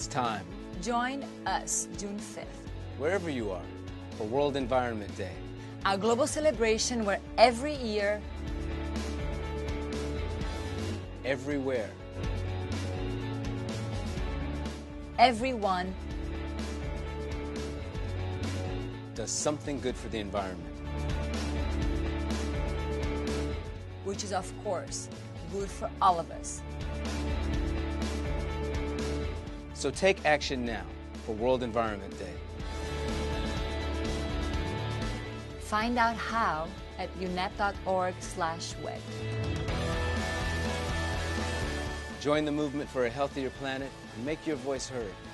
It's time. Join us June 5th. Wherever you are, for World Environment Day. Our global celebration where every year, everywhere, everyone does something good for the environment. Which is, of course, good for all of us. So take action now for World Environment Day. Find out how at unep.org/WED. Join the movement for a healthier planet and make your voice heard.